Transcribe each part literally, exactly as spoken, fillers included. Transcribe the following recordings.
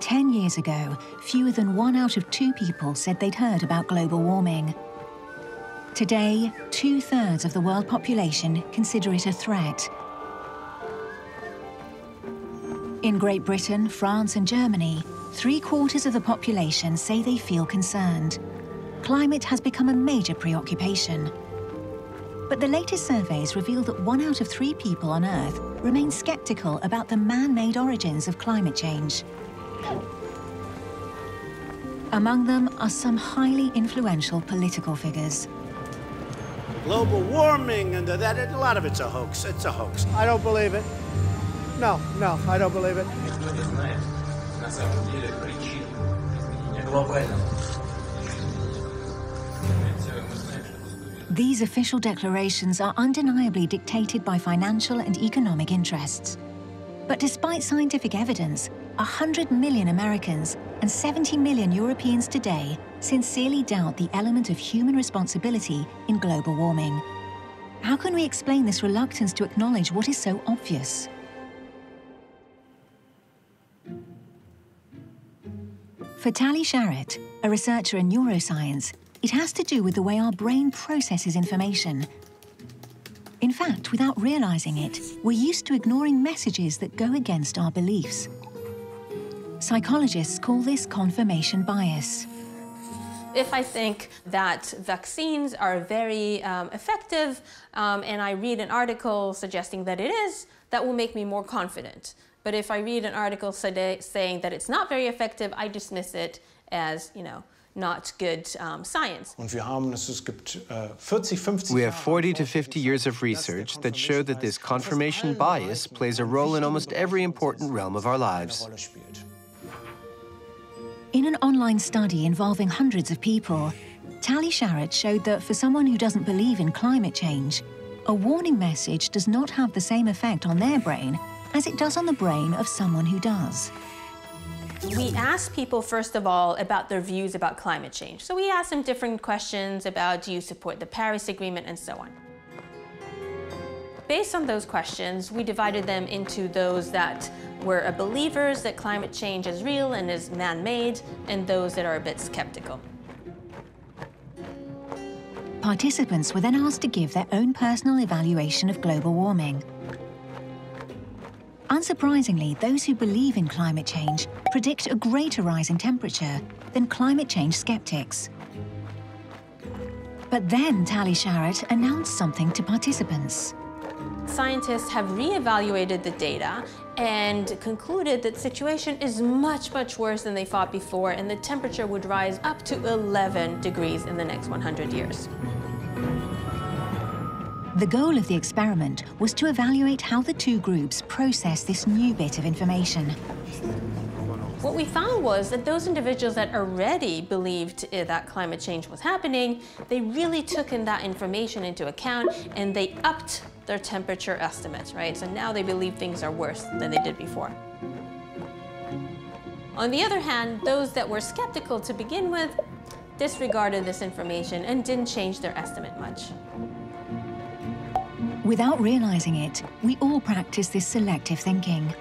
Ten years ago, fewer than one out of two people said they'd heard about global warming. Today, two-thirds of the world population consider it a threat. In Great Britain, France and Germany, three-quarters of the population say they feel concerned. Climate has become a major preoccupation. But the latest surveys reveal that one out of three people on Earth remain sceptical about the man-made origins of climate change. Among them are some highly influential political figures. Global warming and that, a lot of it's a hoax. It's a hoax. I don't believe it. No, no, I don't believe it. These official declarations are undeniably dictated by financial and economic interests. But despite scientific evidence, one hundred million Americans and seventy million Europeans today sincerely doubt the element of human responsibility in global warming. How can we explain this reluctance to acknowledge what is so obvious? For Tali Sharot, a researcher in neuroscience, it has to do with the way our brain processes information. In fact, without realizing it, we're used to ignoring messages that go against our beliefs. Psychologists call this confirmation bias. If I think that vaccines are very um, effective, um, and I read an article suggesting that it is, that will make me more confident. But if I read an article saying that it's not very effective, I dismiss it as, you know, not good um, science. We have forty to fifty years of research that show that this confirmation bias plays a role in almost every important realm of our lives. In an online study involving hundreds of people, Tali Sharot showed that for someone who doesn't believe in climate change, a warning message does not have the same effect on their brain as it does on the brain of someone who does. We asked people, first of all, about their views about climate change. So we asked them different questions about, do you support the Paris Agreement, and so on. Based on those questions, we divided them into those that were believers that climate change is real and is man-made, and those that are a bit skeptical. Participants were then asked to give their own personal evaluation of global warming. Unsurprisingly, those who believe in climate change predict a greater rise in temperature than climate change skeptics. But then Tali Sharot announced something to participants. Scientists have re-evaluated the data and concluded that the situation is much, much worse than they thought before, and the temperature would rise up to eleven degrees in the next one hundred years. The goal of the experiment was to evaluate how the two groups process this new bit of information. What we found was that those individuals that already believed that climate change was happening, they really took in that information into account, and they upped their temperature estimates, right? So now they believe things are worse than they did before. On the other hand, those that were skeptical to begin with disregarded this information and didn't change their estimate much. Without realizing it, we all practice this selective thinking.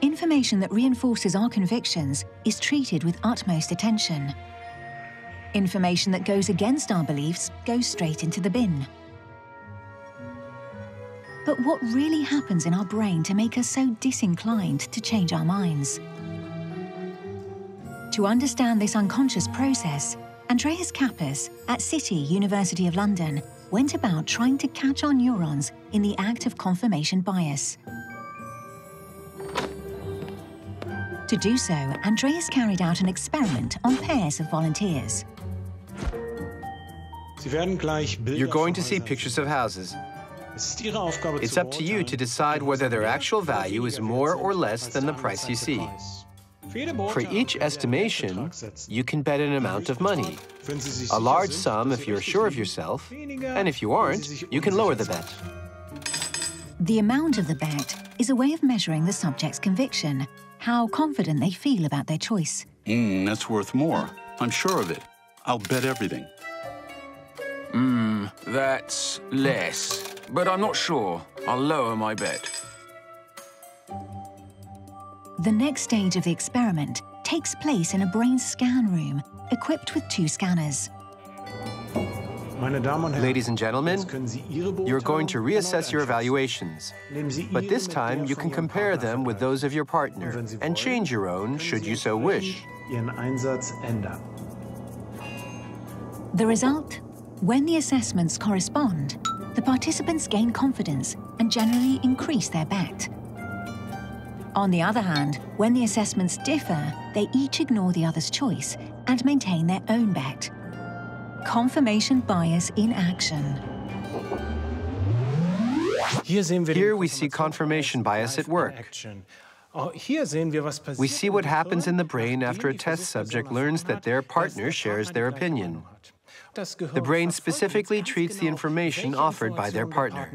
Information that reinforces our convictions is treated with utmost attention. Information that goes against our beliefs goes straight into the bin. But what really happens in our brain to make us so disinclined to change our minds? To understand this unconscious process, Andreas Kappas at City, University of London, went about trying to catch our neurons in the act of confirmation bias. To do so, Andreas carried out an experiment on pairs of volunteers. You're going to see pictures of houses. It's up to you to decide whether their actual value is more or less than the price you see. For each estimation, you can bet an amount of money, a large sum if you're sure of yourself, and if you aren't, you can lower the bet. The amount of the bet is a way of measuring the subject's conviction, how confident they feel about their choice. Mm, that's worth more. I'm sure of it. I'll bet everything. Mm, that's less, but I'm not sure. I'll lower my bet. The next stage of the experiment takes place in a brain scan room equipped with two scanners. Ladies and gentlemen, you're going to reassess your evaluations, but this time you can compare them with those of your partner and change your own should you so wish. The result? When the assessments correspond, the participants gain confidence and generally increase their bet. On the other hand, when the assessments differ, they each ignore the other's choice and maintain their own bet. Confirmation bias in action. Here we see confirmation bias at work. We see what happens in the brain after a test subject learns that their partner shares their opinion. The brain specifically treats the information offered by their partner.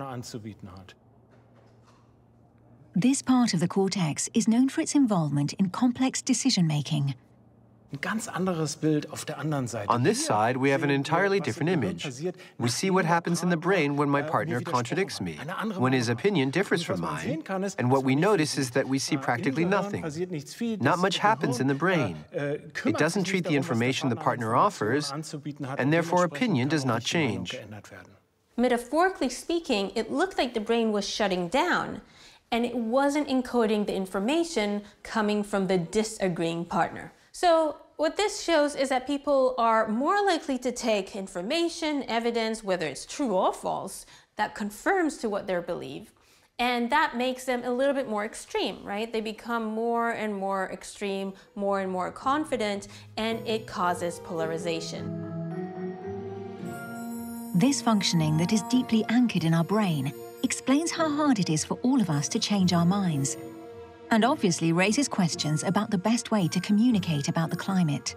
This part of the cortex is known for its involvement in complex decision-making. On this side, we have an entirely different image. We see what happens in the brain when my partner contradicts me, when his opinion differs from mine, and what we notice is that we see practically nothing. Not much happens in the brain. It doesn't treat the information the partner offers, and therefore opinion does not change. Metaphorically speaking, it looked like the brain was shutting down, and it wasn't encoding the information coming from the disagreeing partner. So what this shows is that people are more likely to take information, evidence, whether it's true or false, that confirms to what they believe. And that makes them a little bit more extreme, right? They become more and more extreme, more and more confident, and it causes polarization. This functioning that is deeply anchored in our brain explains how hard it is for all of us to change our minds, and obviously raises questions about the best way to communicate about the climate.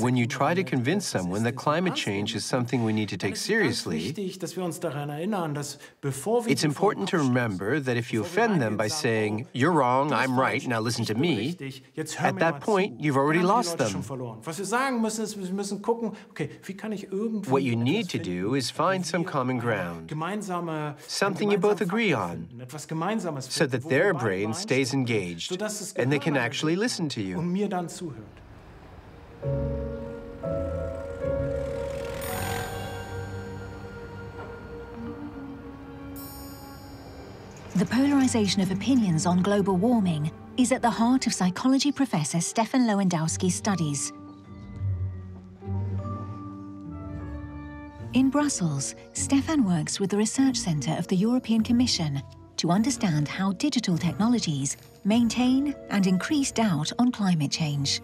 When you try to convince someone that climate change is something we need to take seriously, it's important to remember that if you offend them by saying, "You're wrong, I'm right, now listen to me," at that point, you've already lost them. What you need to do is find some common ground, something you both agree on, so that their brain stays engaged and they can actually listen to you. The polarization of opinions on global warming is at the heart of psychology professor Stefan Lewandowski's studies. In Brussels, Stefan works with the Research Centre of the European Commission to understand how digital technologies maintain and increase doubt on climate change.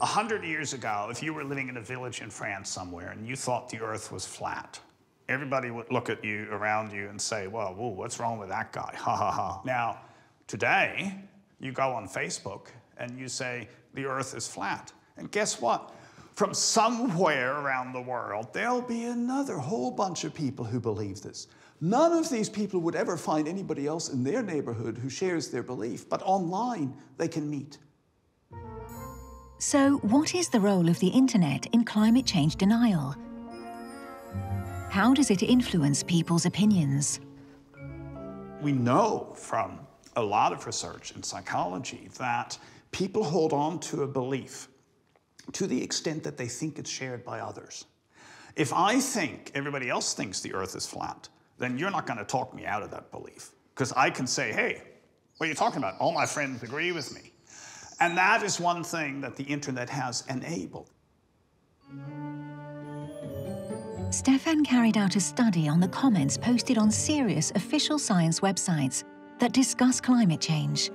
A hundred years ago, if you were living in a village in France somewhere and you thought the Earth was flat, everybody would look at you, around you, and say, well, whoa, what's wrong with that guy? Ha, ha, ha. Now, today, you go on Facebook and you say, the Earth is flat. And guess what? From somewhere around the world, there'll be another whole bunch of people who believe this. None of these people would ever find anybody else in their neighborhood who shares their belief, but online they can meet. So what is the role of the internet in climate change denial? How does it influence people's opinions? We know from a lot of research in psychology that people hold on to a belief to the extent that they think it's shared by others. If I think everybody else thinks the Earth is flat, then you're not going to talk me out of that belief, because I can say, hey, what are you talking about? All my friends agree with me. And that is one thing that the internet has enabled. Stefan carried out a study on the comments posted on serious official science websites that discuss climate change.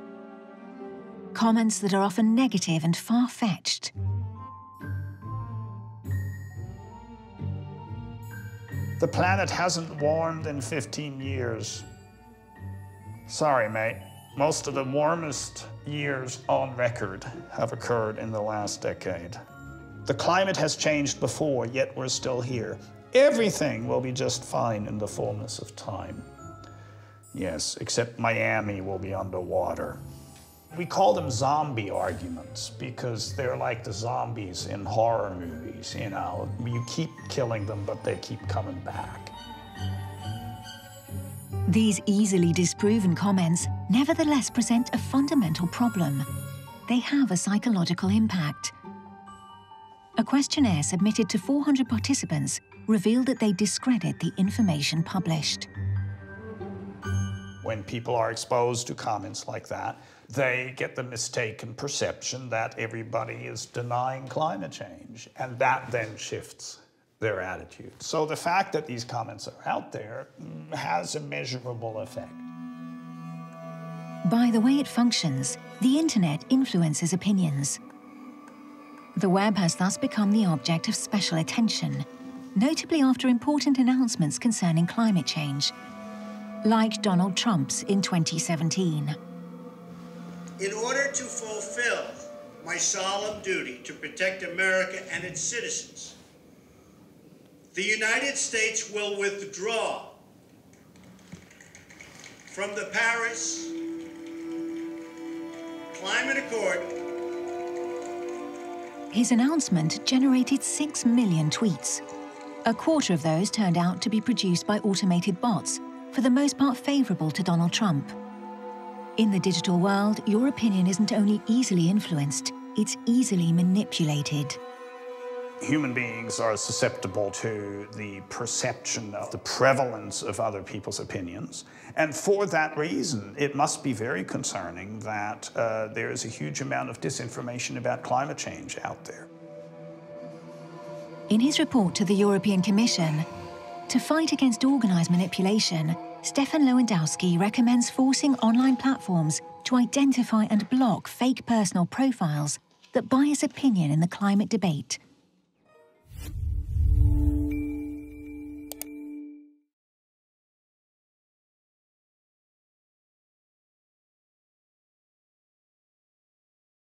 Comments that are often negative and far-fetched. The planet hasn't warmed in fifteen years. Sorry, mate. Most of the warmest years on record have occurred in the last decade. The climate has changed before, yet we're still here. Everything will be just fine in the fullness of time. Yes, except Miami will be underwater. We call them zombie arguments because they're like the zombies in horror movies, you know. You keep killing them, but they keep coming back. These easily disproven comments nevertheless present a fundamental problem. They have a psychological impact. A questionnaire submitted to four hundred participants revealed that they discredit the information published. When people are exposed to comments like that, they get the mistaken perception that everybody is denying climate change, and that then shifts their attitude. So the fact that these comments are out there has a measurable effect. By the way it functions, the internet influences opinions. The web has thus become the object of special attention, notably after important announcements concerning climate change, like Donald Trump's in twenty seventeen. In order to fulfill my solemn duty to protect America and its citizens, the United States will withdraw from the Paris Climate Accord. His announcement generated six million tweets. A quarter of those turned out to be produced by automated bots, for the most part favorable to Donald Trump. In the digital world, your opinion isn't only easily influenced, it's easily manipulated. Human beings are susceptible to the perception of the prevalence of other people's opinions. And for that reason, it must be very concerning that uh, there is a huge amount of disinformation about climate change out there. In his report to the European Commission, to fight against organised manipulation, Stefan Lewandowski recommends forcing online platforms to identify and block fake personal profiles that bias opinion in the climate debate.